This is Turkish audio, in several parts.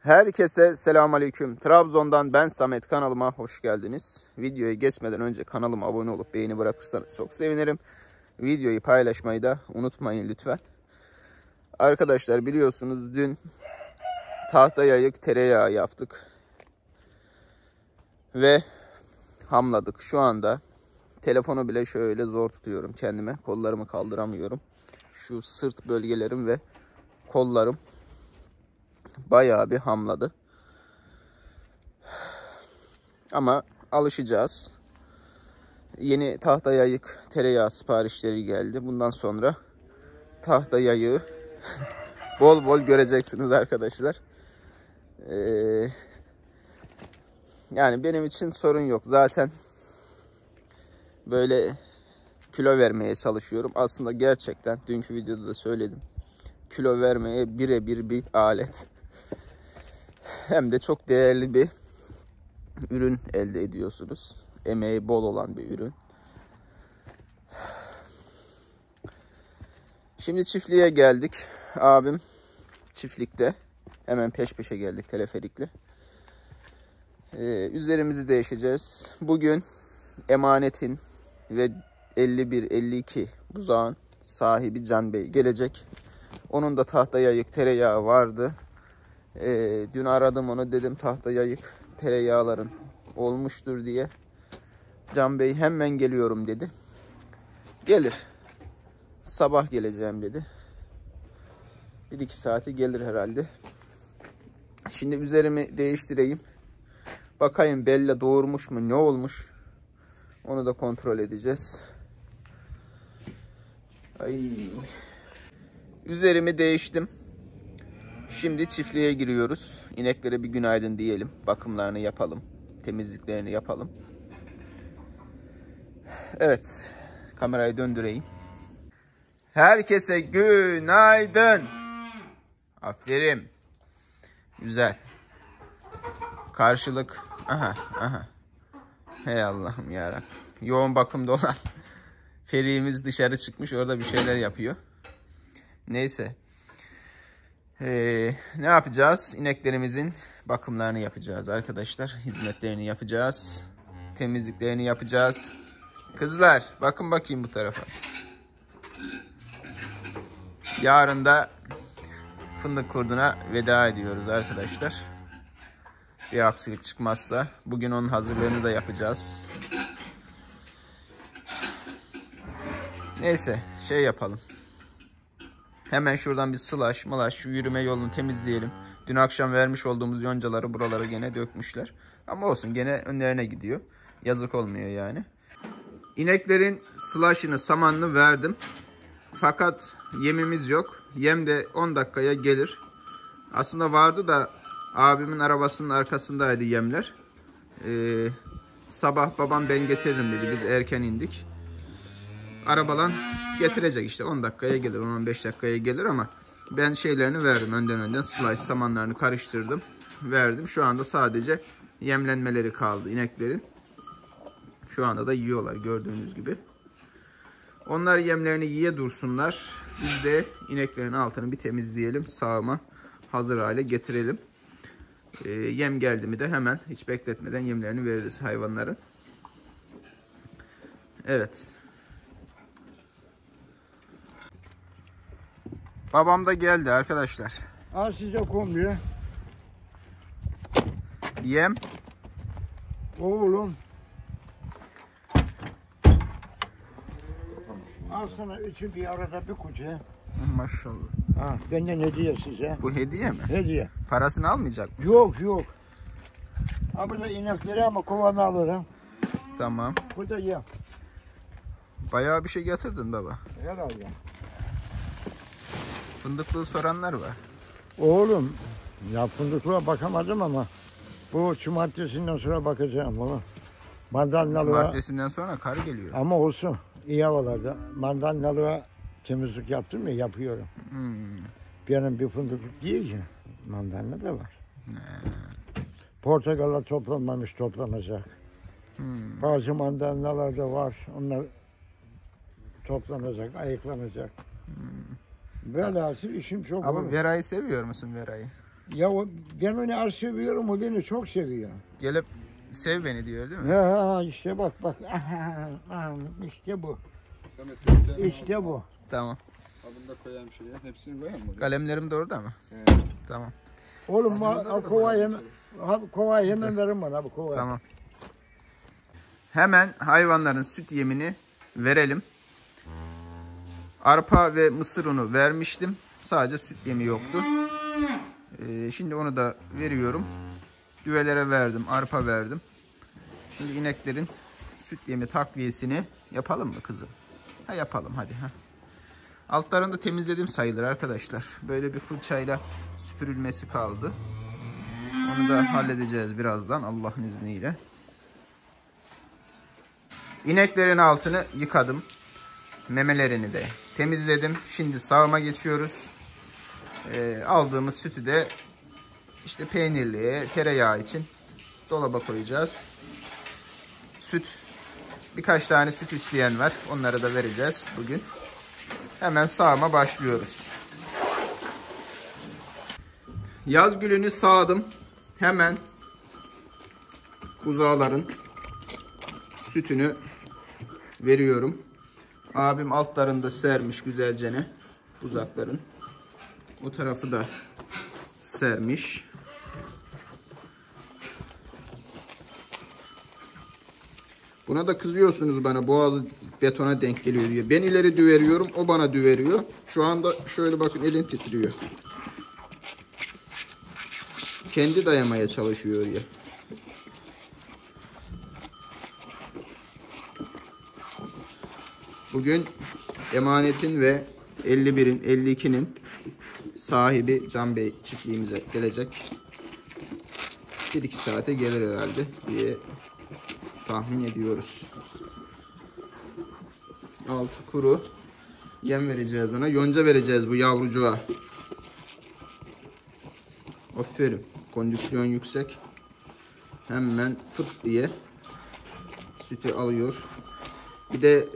Herkese selamünaleyküm. Trabzon'dan ben Samet, kanalıma hoş geldiniz. Videoya geçmeden önce kanalıma abone olup beğeni bırakırsanız çok sevinirim. Videoyu paylaşmayı da unutmayın lütfen. Arkadaşlar biliyorsunuz dün tahta yayık tereyağı yaptık ve hamladık. Şu anda telefonu bile şöyle zor tutuyorum kendime. Kollarımı kaldıramıyorum. Şu sırt bölgelerim ve kollarım bayağı bir hamladı. Ama alışacağız. Yeni tahta yayık tereyağı siparişleri geldi. Bundan sonra tahta yayığı bol bol göreceksiniz arkadaşlar. Yani benim için sorun yok. Zaten böyle kilo vermeye çalışıyorum. Aslında gerçekten dünkü videoda da söyledim. Kilo vermeye birebir bir alet. Hem de çok değerli bir ürün elde ediyorsunuz. Emeği bol olan bir ürün. Şimdi çiftliğe geldik. Abim çiftlikte. Hemen peş peşe geldik teleferikle. Üzerimizi değişeceğiz. Bugün emanetin ve 51-52 buzağın sahibi Can Bey gelecek. Onun da tahta yayık tereyağı vardı. Dün aradım onu, dedim tahta yayık tereyağların olmuştur diye. Can Bey hemen geliyorum dedi. Gelir. Sabah geleceğim dedi. 1-2 saati gelir herhalde. Şimdi üzerimi değiştireyim. Bakayım Bella doğurmuş mu, ne olmuş? Onu da kontrol edeceğiz. Ay. Üzerimi değiştim. Şimdi çiftliğe giriyoruz. İneklere bir günaydın diyelim. Bakımlarını yapalım. Temizliklerini yapalım. Evet. Kamerayı döndüreyim. Herkese günaydın. Aferin. Güzel. Karşılık. Aha. Hey Allah'ım yarabbim. Yoğun bakımda olan Feri'miz dışarı çıkmış. Orada bir şeyler yapıyor. Neyse. Ne yapacağız? İneklerimizin bakımlarını yapacağız arkadaşlar. Hizmetlerini yapacağız. Temizliklerini yapacağız. Kızlar bakın bakayım bu tarafa. Yarın da fındık kurduna veda ediyoruz arkadaşlar. Bir aksilik çıkmazsa. Bugün onun hazırlığını da yapacağız. Neyse şey yapalım. Hemen şuradan bir sılaş, malaş, şu yürüme yolunu temizleyelim. Dün akşam vermiş olduğumuz yoncaları buralara gene dökmüşler. Ama olsun, gene önlerine gidiyor. Yazık olmuyor yani. İneklerin sılaşını, samanını verdim. Fakat yemimiz yok. Yem de 10 dakikaya gelir. Aslında vardı da abimin arabasının arkasındaydı yemler. Sabah babam ben getiririm dedi. Biz erken indik. Arabadan getirecek işte, 10 dakikaya gelir, 10-15 dakikaya gelir ama ben şeylerini verdim, önden slice samanlarını karıştırdım, verdim. Şu anda sadece yemlenmeleri kaldı ineklerin. Şu anda da yiyorlar gördüğünüz gibi. Onlar yemlerini yiye dursunlar. Biz de ineklerin altını bir temizleyelim, sağıma hazır hale getirelim. Yem geldi mi de hemen hiç bekletmeden yemlerini veririz hayvanların. Evet. Babam da geldi arkadaşlar. Al size kombiye. Yem. Oğlum. Al sana üçü bir arada bir kucağa. Maşallah. Ha, benden hediye size. Bu hediye mi? Hediye. Parasını almayacak mısın? Yok. Ha, burada inekleri ama kovanı alırım. Tamam. Burada yem. Bayağı bir şey getirdin baba. Herhalde. Fındıklığı soranlar var. Oğlum ya, fındıklığa bakamadım ama bu cumartesinden sonra bakacağım ona. Mandalinalığa. Cumartesinden sonra kar geliyor. Ama olsun, iyi havalarda. Mandalinalığa temizlik yaptım ya, yapıyorum. Benim bir fındıklık değil ki. Mandalina da var. Portakalla toplanmamış, toplanacak. Bazı mandalinalar da var. Onlar toplanacak, ayıklanacak. Velhasıl işim çok. Ama Vera'yı seviyor musun, Vera'yı? Ya o, ben onu az seviyorum, o beni çok seviyor. Gelip sev beni diyor değil mi? Ha işte bak bak. İşte bu. İşte bu. Tamam. Bunu da koyayım şuraya. Hepsini koyayım mı? Kalemlerim de orada ama. Evet. Tamam. Oğlum kovayı hemen verin bana bu kovayı. Tamam. Hemen hayvanların süt yemini verelim. Arpa ve mısır unu vermiştim. Sadece süt yemi yoktu. Şimdi onu da veriyorum. Düvelere verdim, arpa verdim. Şimdi ineklerin süt yemi takviyesini yapalım mı kızım? Ha yapalım hadi. Ha. Altlarını da temizledim sayılır arkadaşlar. Böyle bir fırçayla süpürülmesi kaldı. Onu da halledeceğiz birazdan Allah'ın izniyle. İneklerin altını yıkadım. Memelerini de temizledim. Şimdi sağıma geçiyoruz. Aldığımız sütü de işte peynirliğe, tereyağı için dolaba koyacağız. Süt. Birkaç tane süt isteyen var. Onlara da vereceğiz bugün. Hemen sağıma başlıyoruz. Yazgülünü sağdım. Hemen buzağların sütünü veriyorum. Abim altlarında sermiş güzelcene buzakların. O tarafı da sermiş. Buna da kızıyorsunuz bana, boğazı betona denk geliyor diye. Ben ileri düveriyorum, o bana düveriyor. Şu anda şöyle bakın, elim titriyor. Kendi dayamaya çalışıyor ya. Bugün emanetin ve 51'in, 52'nin sahibi Can Bey çiftliğimize gelecek. 1-2 saate gelir herhalde diye tahmin ediyoruz. Altı kuru yem vereceğiz ona. Yonca vereceğiz bu yavrucuğa. Aferin. Kondisyon yüksek. Hemen fıt diye sütü alıyor. Bir de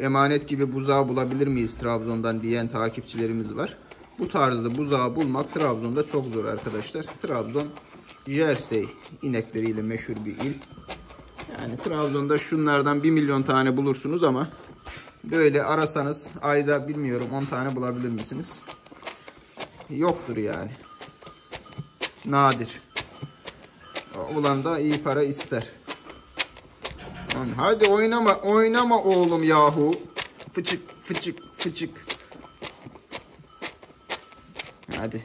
emanet gibi buzağı bulabilir miyiz Trabzon'dan diyen takipçilerimiz var. Bu tarzda buzağı bulmak Trabzon'da çok zor arkadaşlar. Trabzon Jersey inekleriyle meşhur bir il. Yani Trabzon'da şunlardan 1 milyon tane bulursunuz ama böyle arasanız ayda bilmiyorum 10 tane bulabilir misiniz? Yoktur yani. Nadir. Olan da iyi para ister. Hadi oynama, oynama oğlum yahu. Fıçık, fıçık, fıçık. Hadi.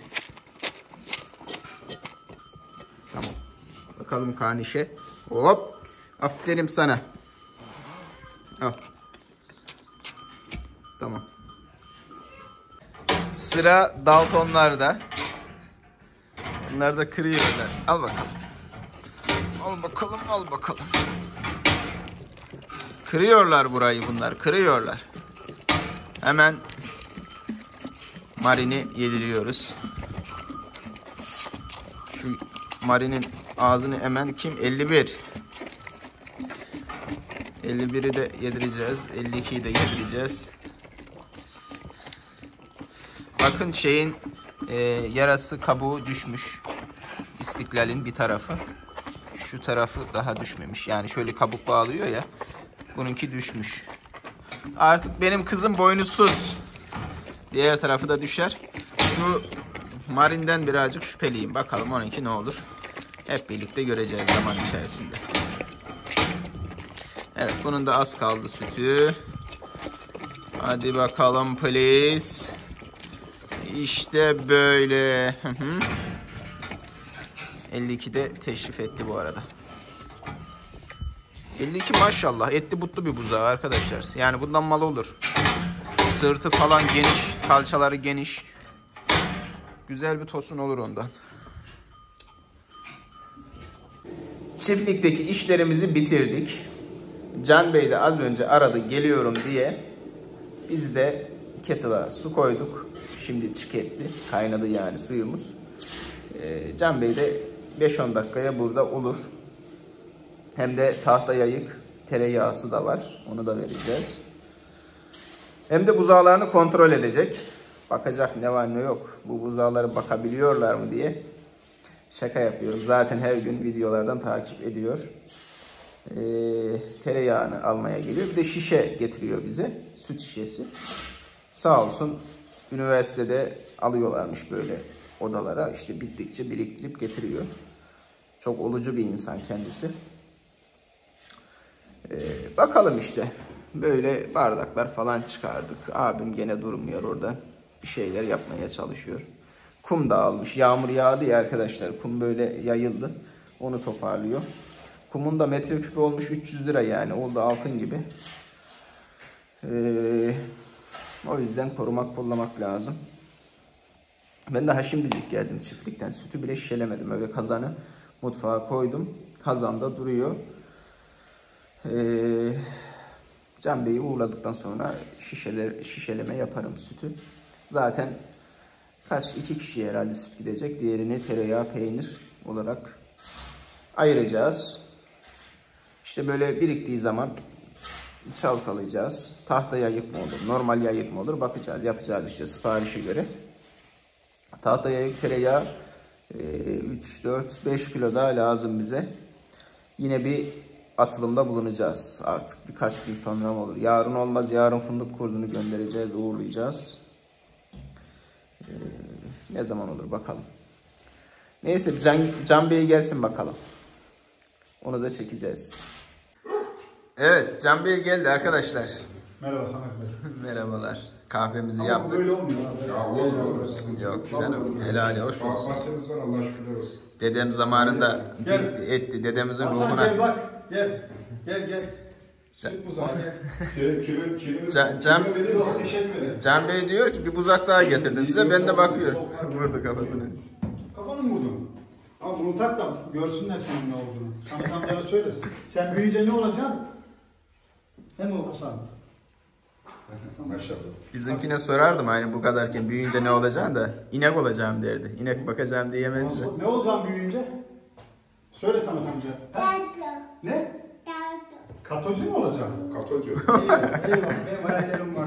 Tamam. Bakalım karnişe. Hop. Aferin sana. Al. Tamam. Sıra Daltonlarda. Bunlar da kırıyorlar. Al bakalım. Al bakalım, al bakalım. Kırıyorlar burayı bunlar. Kırıyorlar. Hemen Marin'i yediriyoruz. Şu Marin'in ağzını hemen kim? 51. 51'i de yedireceğiz. 52'yi de yedireceğiz. Bakın şeyin yarası kabuğu düşmüş. İstiklal'in bir tarafı. Şu tarafı daha düşmemiş. Yani şöyle kabuk bağlıyor ya. Bununki düşmüş. Artık benim kızım boynuzsuz. Diğer tarafı da düşer. Şu Marin'den birazcık şüpheliyim. Bakalım onunki ne olur. Hep birlikte göreceğiz zaman içerisinde. Evet, bunun da az kaldı sütü. Hadi bakalım please. İşte böyle. 52'de teşrif etti bu arada. 52 maşallah etli butlu bir buzağı arkadaşlar. Yani bundan mal olur. Sırtı falan geniş, kalçaları geniş. Güzel bir tosun olur ondan. Çiftlikteki işlerimizi bitirdik. Can Bey de az önce aradı geliyorum diye. Biz de kettle'a su koyduk. Şimdi çık etti. Kaynadı yani suyumuz. Can Bey de 5-10 dakikaya burada olur. Hem de tahta yayık tereyağısı da var. Onu da vereceğiz. Hem de buzağlarını kontrol edecek. bakacak ne var ne yok. Bu buzağları bakabiliyorlar mı diye şaka yapıyorum. Zaten her gün videolardan takip ediyor. Tereyağını almaya geliyor. Bir de şişe getiriyor bize. Süt şişesi. Sağ olsun üniversitede alıyorlarmış böyle odalara. İşte bittikçe biriktirip getiriyor. Çok olucu bir insan kendisi. Bakalım işte. Böyle bardaklar falan çıkardık. Abim gene durmuyor orada. Bir şeyler yapmaya çalışıyor. Kum dağılmış. Yağmur yağdı ya arkadaşlar. Kum böyle yayıldı. Onu toparlıyor. Kumun da metreküp olmuş 300 lira yani. Oldu altın gibi. O yüzden korumak, kollamak lazım. Ben daha şimdicik geldim çiftlikten. Sütü bile şişelemedim. Öyle kazanı mutfağa koydum. Kazanda duruyor. Can Bey'i uğurladıktan sonra şişeleme yaparım sütü. Zaten iki kişiye herhalde süt gidecek. Diğerini tereyağı, peynir olarak ayıracağız. İşte böyle biriktiği zaman çalkalayacağız. Tahta yayık mı olur, normal yayık mı olur bakacağız, yapacağız işte siparişe göre. Tahta yayık tereyağı 3, 4, 5 kilo daha lazım bize. Yine bir atılımda bulunacağız artık. Birkaç gün sonra mı olur? Yarın olmaz. Yarın fındık kurdunu göndereceğiz, uğurlayacağız. Ne zaman olur bakalım. Neyse Can Bey gelsin bakalım. Onu da çekeceğiz. Evet, Can Bey geldi arkadaşlar. Merhaba Samet Bey. Merhabalar. Kahvemizi ama yaptık. Böyle olmuyor abi. Ya olur. Yok canım. Helali hoş olsun. Bahçemiz var, Allah şükürler olsun. Dedem zamanında etti. Dedemizin ruhuna. Gel bak. Gel. Süt buzağı gel. Can Bey diyor ki bir buzak daha getirdim size. Ben de bakıyorum. Vurdu kafasını. Kafanı mı vurdun? Ama bunu takla görsünler senin ne olduğunu. Kankanlara söylesin. Sen büyüyünce ne olacaksın? Hem o Hasan. Maşallah. Bizimkine sorardım aynı bu kadarken büyüyünce ne olacaksın da inek olacağım derdi. İnek bakacağım diyemedi. Ne olacağım büyüyünce? Söyle Samet amca. Kato. Ne? Kato. Katocu mu olacaksın? Katocu. Eyvallah. Benim hayallerim var.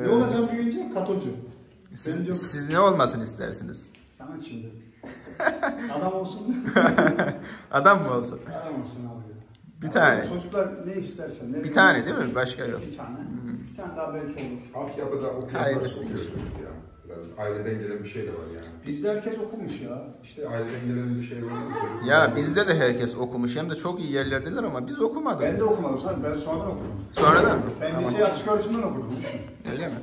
Ne olacağım büyüyünce? Katocu. Siz ne olmasın istersiniz? Samet şimdi. Adam olsun. Adam mı olsun? Adam olsun abi. Bir tane. Çocuklar ne istersen. Ne bir tane olur. Değil mi? Başka yok. Bir tane. Hmm. Bir tane daha belki olur. Altyapı da okuyanlar çok görüyoruz ya. Biraz aileden gelen bir şey de var yani. Bizde herkes okumuş ya. İşte aileden gelen bir şey var. Ya bizde de herkes okumuş. Hem de çok iyi yerlerdeler ama biz okumadık. Ben de okumadım. Ben sonradan okudum. Sonradan mı? Ben liseyi açık öğretimden okudum. Öyle mi?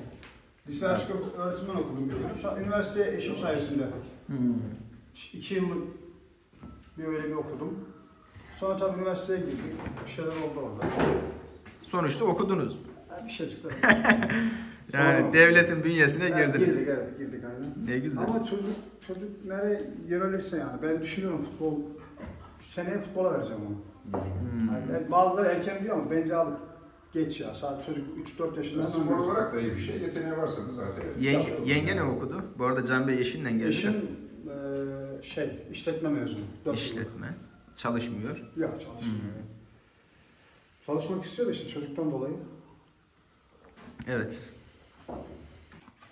Liseyi açık öğretimden okudum. Bitirdim. Şu an üniversiteye eşim sayesinde. Hmm. 2 yıllık bir bölümü okudum. Sonra tabii üniversiteye girdik. Bir şeyler oldu orada. Sonuçta okudunuz. Bir şey çıktı. Yani sonra devletin bünyesine girdiniz. Girdik aynen. Ne güzel. Ama çocuk nereye yönelirse yani. Ben düşünüyorum futbol. Seneye futbola vereceğim onu. Hmm. Yani bazıları erken diyor ama bence alıp geç ya. Sadece çocuk 3-4 yaşında. Spor olarak da iyi bir şey. Yeteneği varsa da zaten. Yenge ne okudu? Bu arada Can Bey eşinle geldi. İşletme mezunu. İşletme. Yıllık. Çalışmıyor. Ya çalışmıyor. Hı-hı. Çalışmak istiyor da işte çocuktan dolayı. Evet.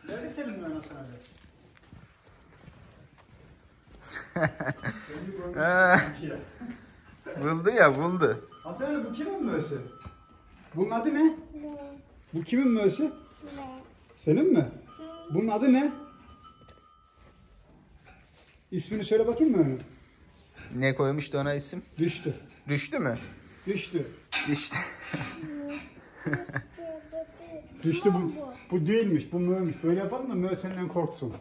Nerede senin lan Hasan Ali? Buldu. Hasan Ali bu kimin mövsü? Bunun adı ne? Bu kimin mövsü? Senin mi? Bunun adı ne? İsmini söyle bakayım mı? Ne koymuştu ona isim? Düştü. Düştü mü? Düştü. Düştü bu değilmiş, bu mövmüş. Böyle yapalım da möv senden korksun.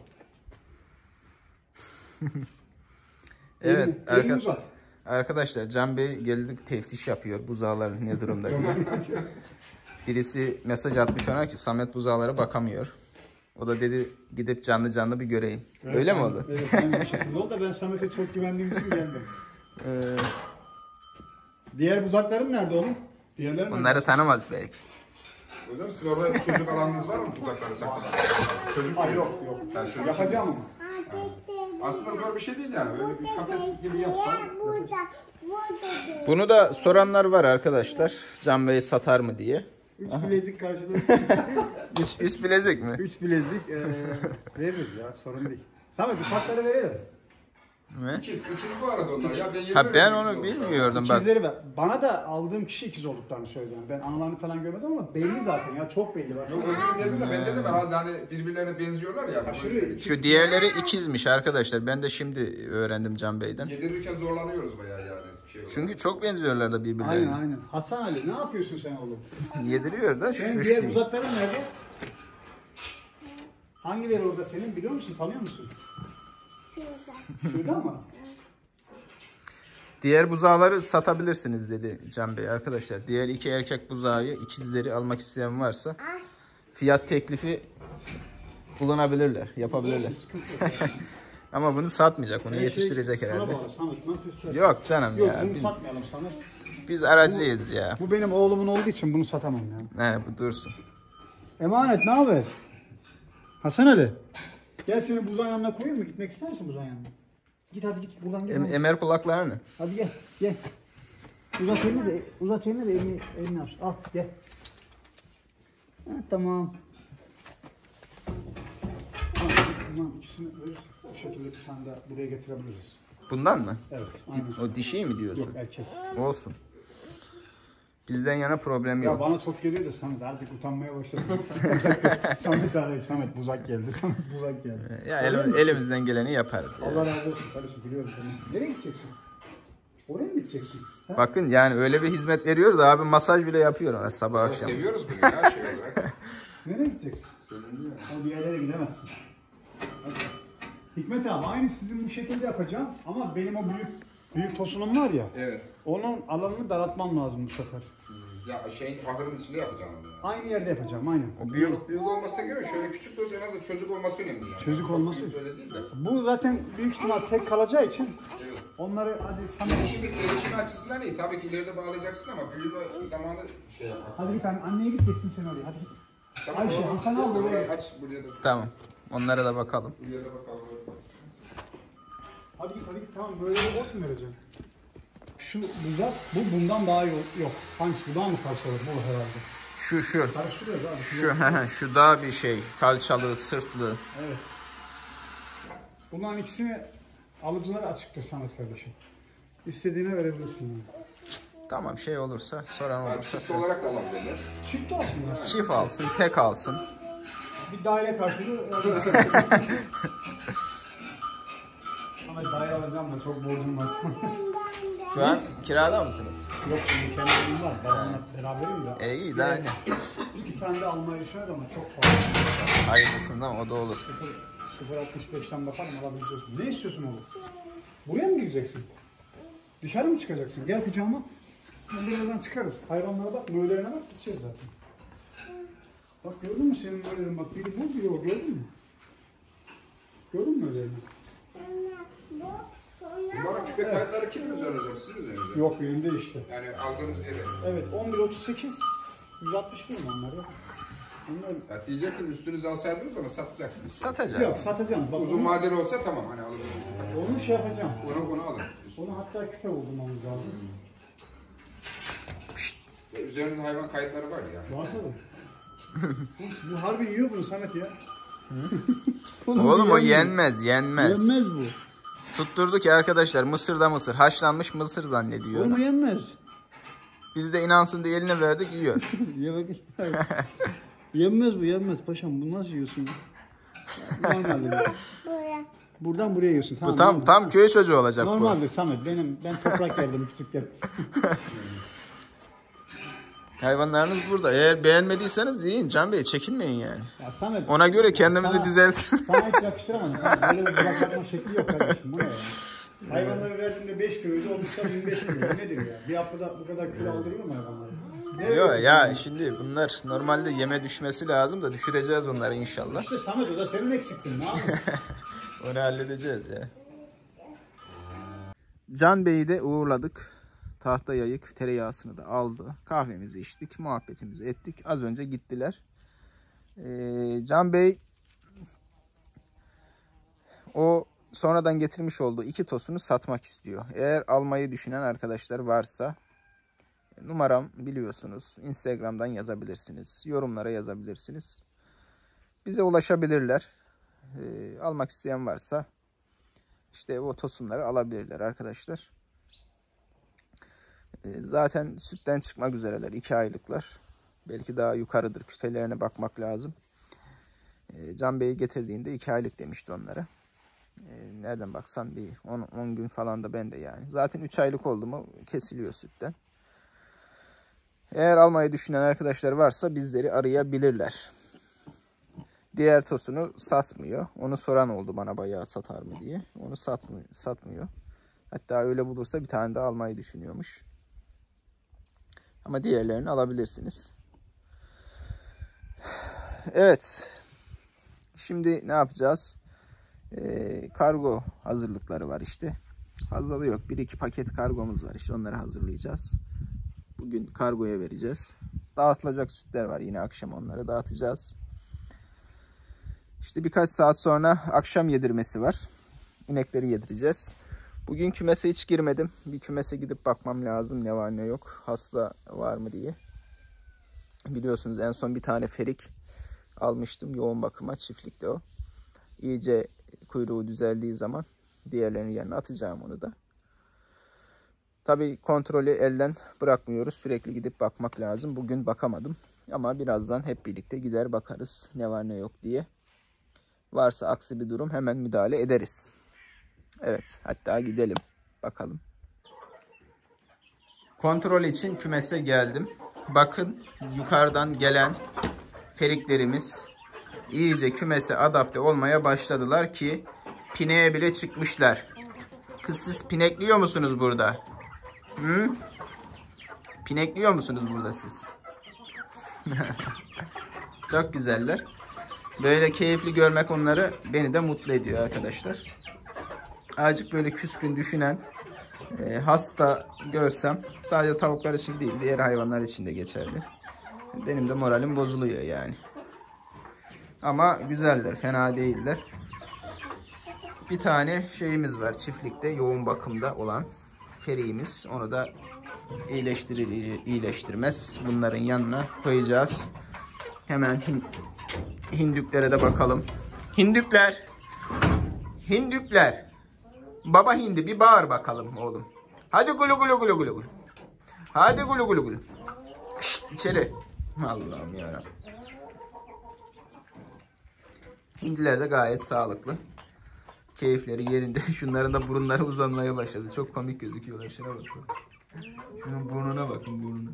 Evet, arkadaşlar Can Bey geldik teftiş yapıyor buzağlar ne durumda diye. Birisi mesaj atmış ona ki Samet buzağlara bakamıyor. O da dedi gidip canlı bir göreyim. Evet, öyle mi oldu? Evet, aynı şekilde oldu da ben Samet'e çok güvendiğim için geldim. Diğer buzakların nerede oğlum? Diğerleri bunları nerede? Tanımaz belki. Hocam siz orada çocuk alanınız var mı buzakları saklamak? Çocuk yok. Yani çocuk yakacağım mı? Aslında zor bir şey değil yani. Böyle bir kafes gibi yapsan. Bunu da soranlar var arkadaşlar. Can Bey satar mı diye. Üç bilezik karşılığı. Üç bilezik mi? Üç bilezik. Veririz ya, sorun değil. Samet ufakları verelim. Ne? İkiz bu arada onlar. Ya ben onu bilmiyordum bak. İkizleri ben. Bana da aldığım kişi ikiz olduklarını söyledi. Ben analarını falan görmedim ama belli zaten ya, çok belli var. Yok öyle dedim de ben dedim hani birbirlerine benziyorlar ya. Aşırı. Şu diğerleri ikizmiş arkadaşlar. Ben de şimdi öğrendim Can Bey'den. Yedirirken zorlanıyoruz bayağı yani. Şey çünkü çok benziyorlar da birbirlerine. Aynen aynen. Hasan Ali ne yapıyorsun sen oğlum? Yediriyor da. Senin diğer uzakların nerede? Hangileri orada senin biliyor musun? Tanıyor musun? Şurada mı? Diğer buzağları satabilirsiniz dedi Can Bey arkadaşlar. Diğer iki erkek buzağıyı, ikizleri almak isteyen varsa fiyat teklifi bulunabilirler, yapabilirler. Ama bunu satmayacak, bunu yetiştirecek herhalde. Yok canım ya. Yok bunu satmayalım sana. Biz aracıyız ya. Bu benim oğlumun olduğu için bunu satamam yani. He bu dursun. Emanet ne haber? Hasan Ali. Gel seni buzağın yanına koyayım mı? Gitmek ister misin buzağın yanına? Git hadi git buradan gel. Emer kulaklarını. Hadi gel gel. Uzat elini de elini aç. Al gel. Ha, tamam. Tamam ikisini verirsin. Bu şekilde bir tane daha buraya getirebiliriz. Bundan mı? Evet. O dişi mi diyorsun? Yok erkek. Olsun. Bizden yana problem yok. Ya bana çok geliyor da Samet artık utanmaya başladı. Samet arayıp Samet buzak geldi. Samet buzak geldi. Ya elimizden geleni yaparız. Allah razı olsun kardeşim, biliyorum. Nereye gideceksin? Oraya mı gideceksin? Ha? Bakın yani öyle bir hizmet veriyoruz abi, masaj bile yapıyor ona sabah akşam. Seviyoruz bunu ya şey olarak. Nereye gideceksin? Söyleniyor. Ama bir yerlere gidemezsin. Hadi. Hikmet abi aynı sizin bu şekilde yapacağım ama benim o büyük tosunum var ya, evet. Onun alanını daraltmam lazım bu sefer. Ya şeyin ahırın içinde yapacağım. Yani. Aynı yerde yapacağım, aynen. O büyük olmasına göre şöyle küçük de olsa en azından çocuk olması önemli yani. Çocuk olması. Bu zaten büyük ihtimal tek kalacağı için. Evet. Onları hadi sana... Gelişim açısından iyi, tabii ki ileride bağlayacaksın ama büyüme zamanı şey yapalım. Hadi git anneye git, geçsin sen oraya, hadi git. Tamam, Ayşe, Hasan al buraya. Aç, buraya da. Tamam, onlara da bakalım. Buraya da bakalım. Hadi git tamam, böyle bir bot mu vereceğim? Şu buzak, bu bundan daha iyi yok. Hangisi bu daha mı parçalı? Bu herhalde. Şu. Karıştırıyoruz abi. Şu daha bir şey, kalçalı, sırtlı. Evet. Bunların ikisini alıcılara açıktır Samet kardeşim. İstediğine verebilirsin yani. Tamam şey olursa, soran olursa. Çift olarak alabilirler. Çift alsın yani. Çift alsın, tek alsın. Bir daire karşılığı. Ama daire alacağım da çok borcum var. Şu an kirada mısınız? Yok şimdi kendi evim var. Babamla beraberim de. İyi de aynı. İki tane de almayı düşünüyorum ama çok fazla. Hayırlısından o da olur. 0.65'ten bakalım alabileceksin. Ne istiyorsun oğlum? Buraya mı gireceksin? Dışarı mı çıkacaksın? Gel kucağıma. Birazdan çıkarız. Hayvanlara bak, nölerine bak, gideceğiz zaten. Bak gördün mü senin nölerin? Bak biri bu bir o, gördün mü? Gördün mü nölerini? Bunların küpe kayıtları kim üzerinizde? Sizin üzerinizde? Yok benim de işte. Yani aldığınız yere. Evet 11.38 160 bin onlar ya. Ya diyecektim üstünüzü alsaydınız ama satacaksınız. Satacağım. Yok satacağım. Bak, uzun vadeli olsa tamam hani alırım. Onu şey yapacağım. Onu alın. Onu hatta küpe buldurmamız lazım. Üzerinizde hayvan kayıtları var ya. Var tabii. Bu harbi yiyor bunu Samet ya. Oğlum o yenmez. Yenmez bu. Tutturdu ki arkadaşlar mısır haşlanmış mısır zannediyor. Onu yenmez. Biz de inansın diye eline verdik yiyor. Yenmez paşam, bunu nasıl yiyorsun? Buradan buraya yiyorsun. Tamam, bu tam köy çocuğu olacak normalde bu. Normalde Samet ben toprak yerdim küçükken. Hayvanlarınız burada. Eğer beğenmediyseniz deyin Can Bey, çekinmeyin yani. Ya Samet, ona göre kendimizi düzeltin. Sana hiç yakıştıramadım. Böyle bir bırakma şekli yok kardeşim. Bu ne ya? Hayvanları verdiğimde 5 kiloydu. Olmuşlar 25 kilo. Nedir ya? Bir haftada bu kadar kilo aldırıyor mu hayvanları? Yok ya yani? Şimdi bunlar normalde yeme düşmesi lazım da düşüreceğiz onları inşallah. İşte Samet o da senin eksiktin. Ne yapalım? Onu halledeceğiz ya. Can Bey'i de uğurladık. Tahta yayık tereyağısını da aldı. Kahvemizi içtik, muhabbetimizi ettik. Az önce gittiler. Can Bey o sonradan getirmiş olduğu iki tosunu satmak istiyor. Eğer almayı düşünen arkadaşlar varsa Numaram biliyorsunuz. Instagram'dan yazabilirsiniz. Yorumlara yazabilirsiniz. Bize ulaşabilirler. Almak isteyen varsa işte o tosunları alabilirler arkadaşlar. Zaten sütten çıkmak üzereler. 2 aylıklar. Belki daha yukarıdır. Küpelerine bakmak lazım. Can Bey'i getirdiğinde 2 aylık demişti onlara. Nereden baksan bir 10 gün falan da bende yani. Zaten 3 aylık oldu mu kesiliyor sütten. Eğer almayı düşünen arkadaşlar varsa bizleri arayabilirler. Diğer tosunu satmıyor. Onu soran oldu bana bayağı satar mı diye. Onu satmıyor. Hatta öyle bulursa bir tane daha almayı düşünüyormuş. Ama diğerlerini alabilirsiniz. Evet. Şimdi ne yapacağız? Kargo hazırlıkları var işte. Fazla da yok. 1-2 paket kargomuz var işte. Onları hazırlayacağız. Bugün kargoya vereceğiz. Dağıtılacak sütler var. Yine akşam onları dağıtacağız. İşte birkaç saat sonra akşam yedirmesi var. İnekleri yedireceğiz. Bugün kümese hiç girmedim. Bir kümese gidip bakmam lazım. Ne var ne yok. Hasta var mı diye. Biliyorsunuz en son bir tane ferik almıştım. Yoğun bakıma çiftlikte o. İyice kuyruğu düzeldiği zaman diğerlerinin yerine atacağım onu da. Tabii kontrolü elden bırakmıyoruz. Sürekli gidip bakmak lazım. Bugün bakamadım. Ama birazdan hep birlikte gider bakarız. Ne var ne yok diye. Varsa aksi bir durum hemen müdahale ederiz. Evet, hatta gidelim. Bakalım. Kontrol için kümese geldim. Bakın yukarıdan gelen feriklerimiz iyice kümese adapte olmaya başladılar ki pineğe bile çıkmışlar. Kız siz pinekliyor musunuz burada? Hı? Pinekliyor musunuz burada siz? Çok güzeller. Böyle keyifli görmek onları beni de mutlu ediyor arkadaşlar. Azıcık böyle küskün düşünen hasta görsem, sadece tavuklar için değil diğer hayvanlar için de geçerli. Benim de moralim bozuluyor yani. Ama güzeller, fena değiller. Bir tane şeyimiz var çiftlikte yoğun bakımda olan feriğimiz. Onu da iyileştirmez. Bunların yanına koyacağız. Hemen hindüklere de bakalım. Hindükler! Hindükler! Baba hindi bir bağır bakalım oğlum. Hadi gulu gulu gulu gulu. Hadi gulu gulu gulu. Şşt, içeri. Allah'ım yarabbim. Hindiler de gayet sağlıklı. Keyifleri yerinde. Şunların da burunları uzanmaya başladı. Çok komik gözüküyorlar. Şuna bakın. Şunun burnuna bakın burnuna.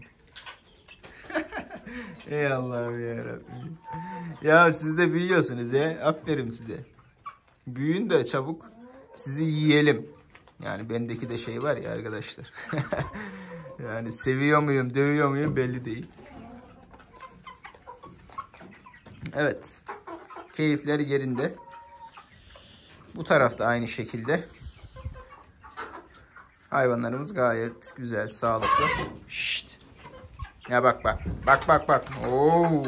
Ey Allah'ım yarabbim. Ya siz de büyüyorsunuz ya. Aferin size. Büyüyün de çabuk. Sizi yiyelim. Yani bendeki de şey var ya arkadaşlar. Yani seviyor muyum, dövüyor muyum belli değil. Evet. Keyifleri yerinde. Bu tarafta aynı şekilde. Hayvanlarımız gayet güzel, sağlıklı. Şşt. Ya bak bak. Bak bak bak. Oo.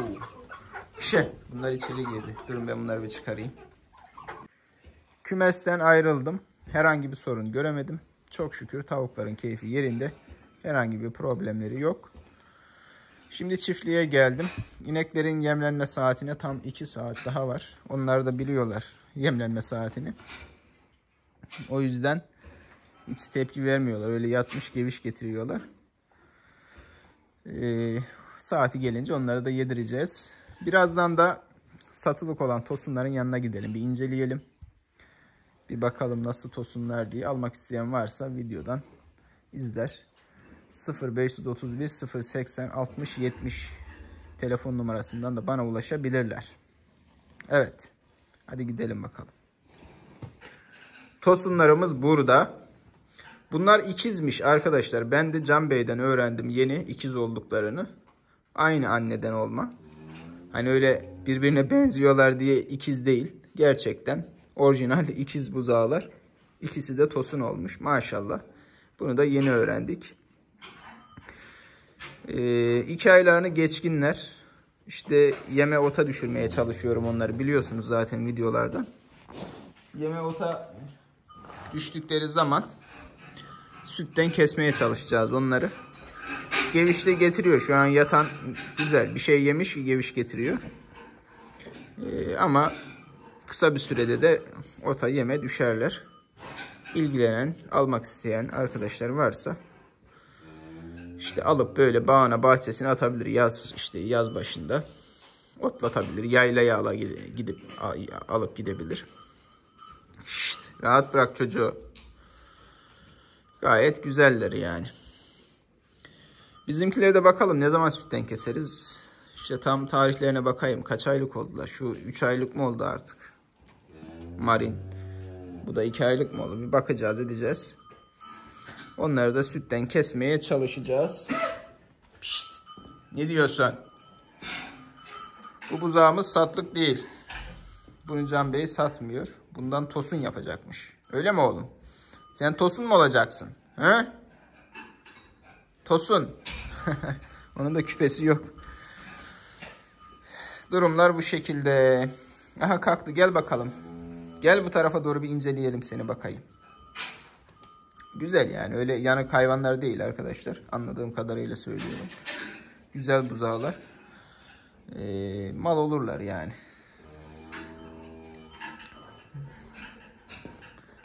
Şişe. Bunlar içeri girdi. Durun ben bunları bir çıkarayım. Kümesten ayrıldım. Herhangi bir sorun göremedim. Çok şükür tavukların keyfi yerinde. Herhangi bir problemleri yok. Şimdi çiftliğe geldim. İneklerin yemlenme saatine tam 2 saat daha var. Onlar da biliyorlar yemlenme saatini. O yüzden hiç tepki vermiyorlar. Öyle yatmış geviş getiriyorlar. Saati gelince onları da yedireceğiz. Birazdan da satılık olan tosunların yanına gidelim. Bir inceleyelim. Bir bakalım nasıl tosunlar diye. Almak isteyen varsa videodan izler. 0531 080 60 70 telefon numarasından da bana ulaşabilirler. Evet. Hadi gidelim bakalım. Tosunlarımız burada. Bunlar ikizmiş arkadaşlar. Ben de Can Bey'den öğrendim yeni ikiz olduklarını. Aynı anneden olma. Hani öyle birbirine benziyorlar diye ikiz değil. Gerçekten orijinal ikiz buzağılar. İkisi de tosun olmuş maşallah. Bunu da yeni öğrendik. 2 aylarını geçkinler. İşte yeme ota düşürmeye çalışıyorum onları. Biliyorsunuz zaten videolardan. Yeme ota düştükleri zaman sütten kesmeye çalışacağız onları. Geviş de getiriyor. Şu an yatan güzel. Bir şey yemiş, geviş getiriyor. Ama kısa bir sürede de ota yeme düşerler. İlgilenen, almak isteyen arkadaşlar varsa işte alıp böyle bağına, bahçesine atabilir. Yaz, işte yaz başında otlatabilir. Yayla yağla gidip alıp gidebilir. Şşt, rahat bırak çocuğu. Gayet güzeller yani. Bizimkilere de bakalım ne zaman sütten keseriz. İşte tam tarihlerine bakayım. Kaç aylık oldular? Şu 3 aylık mı oldu artık? Marin. Bu da 2 aylık mı oldu? Bir bakacağız, edeceğiz. Onları da sütten kesmeye çalışacağız. Pişt. Ne diyorsun? Bu buzağımız satlık değil. Bunu Can Bey satmıyor. Bundan tosun yapacakmış. Öyle mi oğlum? Sen tosun mu olacaksın? He? Tosun. Onun da küpesi yok. Durumlar bu şekilde. Aha kalktı, gel bakalım. Gel bu tarafa doğru bir inceleyelim seni bakayım. Güzel yani, öyle yanık hayvanlar değil arkadaşlar. Anladığım kadarıyla söylüyorum. Güzel buzağlar. Mal olurlar yani.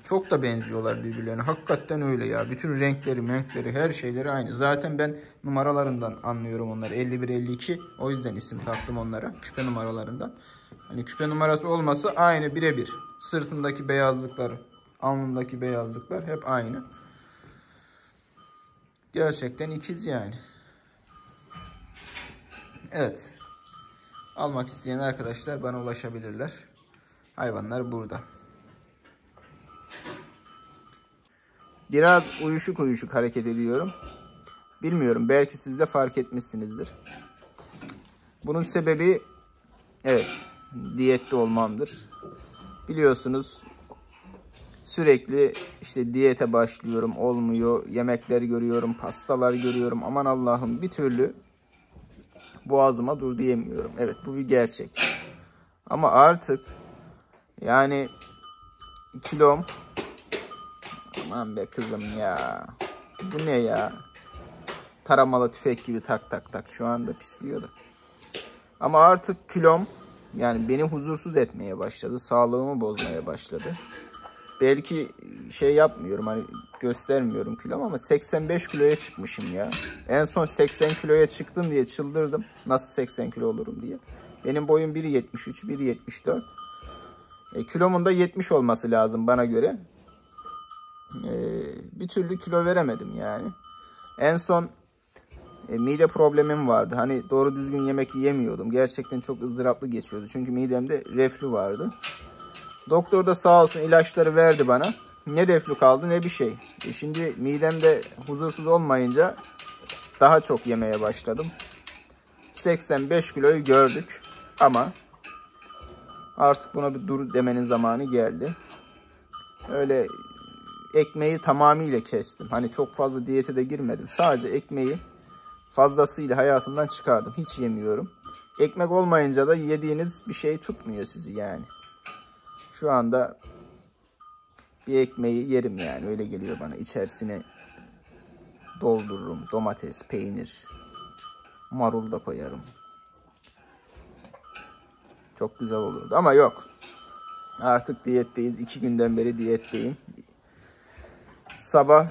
Çok da benziyorlar birbirlerine. Hakikaten öyle ya. Bütün renkleri, renkleri, her şeyleri aynı. Zaten ben numaralarından anlıyorum onları. 51, 52. O yüzden isim taktım onlara. Küpe numaralarından. Hani küpe numarası olmasa aynı birebir. Sırtındaki beyazlıklar, alnındaki beyazlıklar hep aynı. Gerçekten ikiz yani. Evet. Almak isteyen arkadaşlar bana ulaşabilirler. Hayvanlar burada. Biraz uyuşuk uyuşuk hareket ediyorum. Bilmiyorum, belki siz de fark etmişsinizdir. Bunun sebebi evet diyette olmamdır. Biliyorsunuz sürekli işte diyete başlıyorum, olmuyor. Yemekler görüyorum, pastalar görüyorum. Aman Allah'ım, bir türlü boğazıma dur diyemiyorum. Evet, bu bir gerçek. Ama artık yani kilom... Aman be kızım ya. Bu ne ya? Taramalı tüfek gibi tak tak tak. Şu anda pisliyordu. Ama artık kilom yani beni huzursuz etmeye başladı. Sağlığımı bozmaya başladı. Belki şey yapmıyorum, hani göstermiyorum kilom ama 85 kiloya çıkmışım ya. En son 80 kiloya çıktım diye çıldırdım. Nasıl 80 kilo olurum diye. Benim boyum 1.73, 1.74. Kilomun da 70 olması lazım bana göre. Bir türlü kilo veremedim yani. En son mide problemim vardı. Hani doğru düzgün yemek yiyemiyordum. Gerçekten çok ızdıraplı geçiyordu. Çünkü midemde reflü vardı. Doktor da sağ olsun ilaçları verdi bana. Ne reflü kaldı ne bir şey. Şimdi midemde huzursuz olmayınca daha çok yemeye başladım. 85 kiloyu gördük. Ama artık buna bir dur demenin zamanı geldi. Öyle... Ekmeği tamamıyla kestim. Hani çok fazla diyete de girmedim. Sadece ekmeği fazlasıyla hayatımdan çıkardım. Hiç yemiyorum. Ekmek olmayınca da yediğiniz bir şey tutmuyor sizi yani. Şu anda bir ekmeği yerim yani. Öyle geliyor bana. İçerisine doldururum. Domates, peynir, marul da koyarım. Çok güzel olurdu ama yok. Artık diyetteyiz. 2 günden beri diyetteyim. Sabah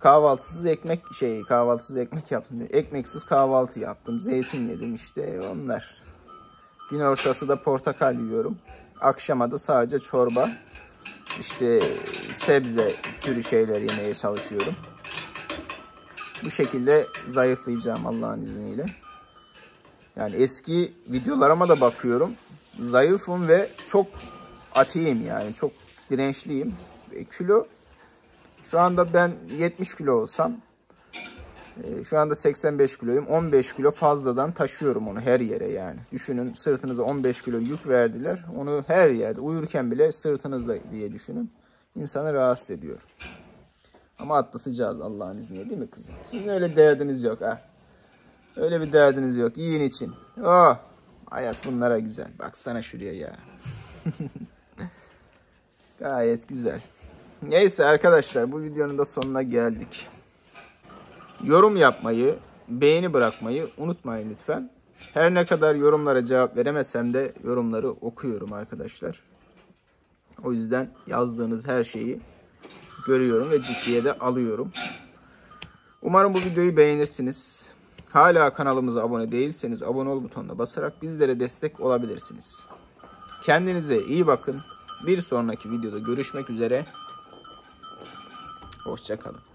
kahvaltısız ekmek yaptım. Ekmeksiz kahvaltı yaptım. Zeytin yedim işte onlar. Gün ortası da portakal yiyorum. Akşama da sadece çorba, işte sebze türü şeyler yemeye çalışıyorum. Bu şekilde zayıflayacağım Allah'ın izniyle. Yani eski videolarıma da bakıyorum. Zayıfım ve çok atiyim yani. Çok dirençliyim. Kilo... Şu anda ben 70 kilo olsam, şu anda 85 kiloyum. 15 kilo fazladan taşıyorum onu her yere yani. Düşünün, sırtınıza 15 kilo yük verdiler. Onu her yerde, uyurken bile sırtınızda diye düşünün. İnsanı rahatsız ediyor. Ama atlatacağız Allah'ın izniyle, değil mi kızım? Sizin öyle derdiniz yok ha. Öyle bir derdiniz yok. Yiyin için. Oh, hayat bunlara güzel. Baksana şuraya ya. Gayet güzel. Neyse arkadaşlar, bu videonun da sonuna geldik. Yorum yapmayı, beğeni bırakmayı unutmayın lütfen. Her ne kadar yorumlara cevap veremesem de yorumları okuyorum arkadaşlar. O yüzden yazdığınız her şeyi görüyorum ve ciddiye de alıyorum. Umarım bu videoyu beğenirsiniz. Hala kanalımıza abone değilseniz abone ol butonuna basarak bizlere destek olabilirsiniz. Kendinize iyi bakın. Bir sonraki videoda görüşmek üzere. Hoşça kalın.